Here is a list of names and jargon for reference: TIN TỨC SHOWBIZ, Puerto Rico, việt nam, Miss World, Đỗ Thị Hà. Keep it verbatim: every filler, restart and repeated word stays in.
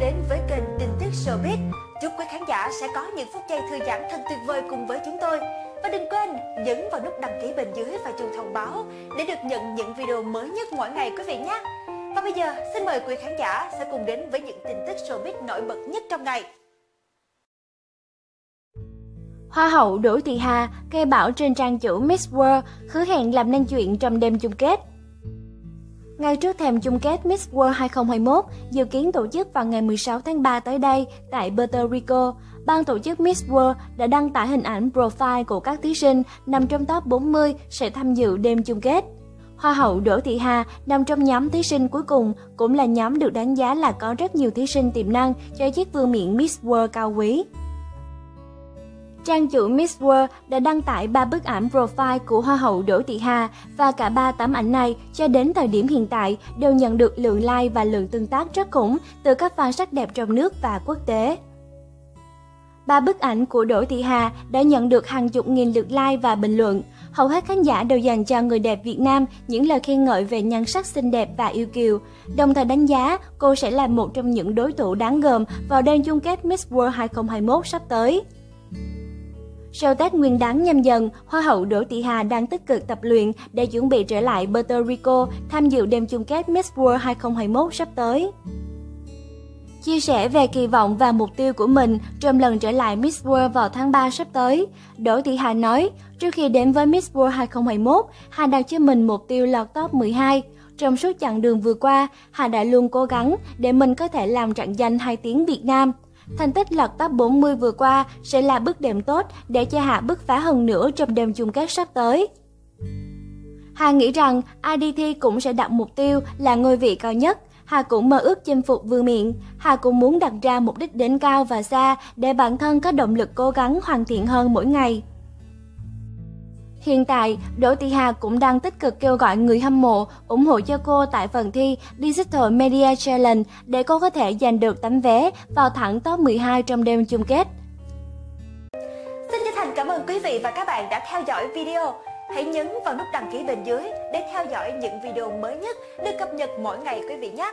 đến với kênh tin tức Showbiz. Chúc quý khán giả sẽ có những phút giây thư giãn thật tuyệt vời cùng với chúng tôi. Và đừng quên nhấn vào nút đăng ký bên dưới và chuông thông báo để được nhận những video mới nhất mỗi ngày quý vị nhé. Và bây giờ xin mời quý khán giả sẽ cùng đến với những tin tức Showbiz nổi bật nhất trong ngày. Hoa hậu Đỗ Thị Hà gây bão trên trang chủ Miss World, hứa hẹn làm nên chuyện trong đêm chung kết. Ngay trước thềm chung kết Miss World hai không hai mốt, dự kiến tổ chức vào ngày mười sáu tháng ba tới đây tại Puerto Rico, ban tổ chức Miss World đã đăng tải hình ảnh profile của các thí sinh nằm trong top bốn mươi sẽ tham dự đêm chung kết. Hoa hậu Đỗ Thị Hà nằm trong nhóm thí sinh cuối cùng, cũng là nhóm được đánh giá là có rất nhiều thí sinh tiềm năng cho chiếc vương miện Miss World cao quý. Trang chủ Miss World đã đăng tải ba bức ảnh profile của Hoa hậu Đỗ Thị Hà và cả ba tấm ảnh này cho đến thời điểm hiện tại đều nhận được lượng like và lượng tương tác rất khủng từ các fan sắc đẹp trong nước và quốc tế. Ba bức ảnh của Đỗ Thị Hà đã nhận được hàng chục nghìn lượt like và bình luận. Hầu hết khán giả đều dành cho người đẹp Việt Nam những lời khen ngợi về nhan sắc xinh đẹp và yêu kiều, đồng thời đánh giá cô sẽ là một trong những đối thủ đáng gờm vào đêm chung kết Miss World hai không hai mốt sắp tới. Sau Tết Nguyên Đán Nhâm Dần, Hoa hậu Đỗ Thị Hà đang tích cực tập luyện để chuẩn bị trở lại Puerto Rico tham dự đêm chung kết Miss World hai không hai mốt sắp tới. Chia sẻ về kỳ vọng và mục tiêu của mình trong lần trở lại Miss World vào tháng ba sắp tới, Đỗ Thị Hà nói, trước khi đến với Miss World hai không hai mốt, Hà đặt cho mình mục tiêu lọt top mười hai. Trong suốt chặng đường vừa qua, Hà đã luôn cố gắng để mình có thể làm trận danh hai tiếng Việt Nam. Thành tích lọt top bốn mươi vừa qua sẽ là bước đệm tốt để cho Hà bứt phá hơn nữa trong đêm chung kết sắp tới. Hà nghĩ rằng i đê tê cũng sẽ đặt mục tiêu là ngôi vị cao nhất. Hà cũng mơ ước chinh phục vương miện. Hà cũng muốn đặt ra mục đích đến cao và xa để bản thân có động lực cố gắng hoàn thiện hơn mỗi ngày. Hiện tại, Đỗ Thị Hà cũng đang tích cực kêu gọi người hâm mộ ủng hộ cho cô tại phần thi Digital Media Challenge để cô có thể giành được tấm vé vào thẳng top mười hai trong đêm chung kết. Xin chân thành cảm ơn quý vị và các bạn đã theo dõi video. Hãy nhấn vào nút đăng ký bên dưới để theo dõi những video mới nhất được cập nhật mỗi ngày quý vị nhé.